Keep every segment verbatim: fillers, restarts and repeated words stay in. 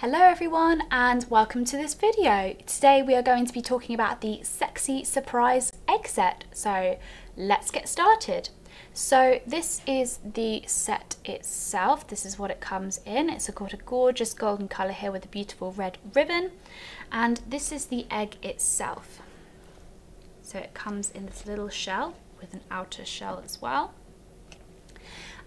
Hello everyone and welcome to this video. Today we are going to be talking about the Sexy Surprise egg set. So let's get started. So this is the set itself. This is what it comes in. It's got a gorgeous golden colour here with a beautiful red ribbon. And this is the egg itself. So it comes in this little shell with an outer shell as well.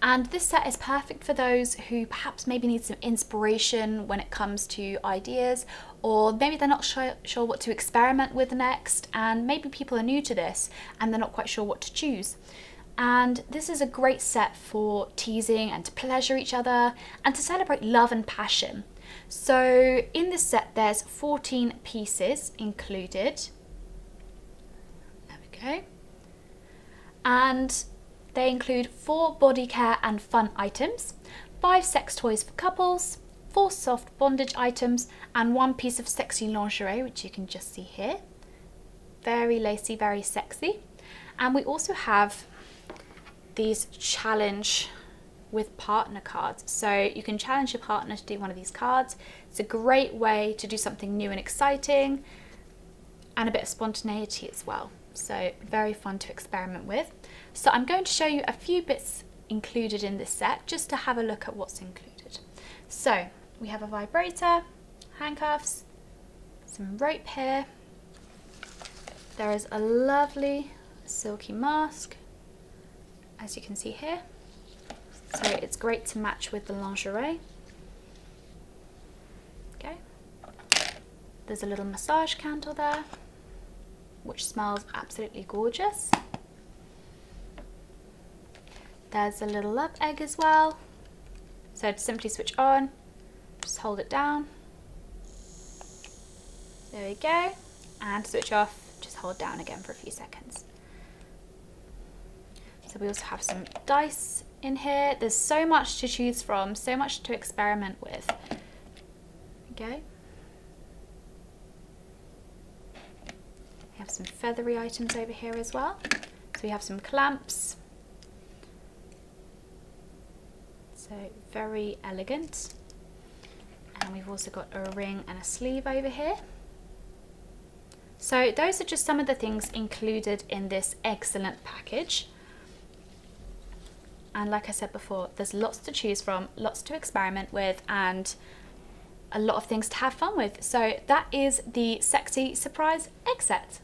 And this set is perfect for those who perhaps maybe need some inspiration when it comes to ideas, or maybe they're not sure, sure what to experiment with next, and maybe people are new to this and they're not quite sure what to choose. And this is a great set for teasing and to pleasure each other and to celebrate love and passion. So in this set there's fourteen pieces included. There we go. And they include four body care and fun items, five sex toys for couples, four soft bondage items, and one piece of sexy lingerie, which you can just see here. Very lacy, very sexy. And we also have these challenge with partner cards. So you can challenge your partner to do one of these cards. It's a great way to do something new and exciting, and a bit of spontaneity as well. So very fun to experiment with. So I'm going to show you a few bits included in this set just to have a look at what's included. So we have a vibrator, handcuffs, some rope here. There is a lovely silky mask, as you can see here. So it's great to match with the lingerie. Okay. There's a little massage candle there, which smells absolutely gorgeous. There's a little love egg as well. So to simply switch on, just hold it down. There we go. And switch off, just hold down again for a few seconds. So we also have some dice in here. There's so much to choose from, so much to experiment with. Okay. We have some feathery items over here as well. So we have some clamps. So very elegant. And we've also got a ring and a sleeve over here. So those are just some of the things included in this excellent package. And like I said before, there's lots to choose from, lots to experiment with, and a lot of things to have fun with. So that is the Sexy Surprise egg set.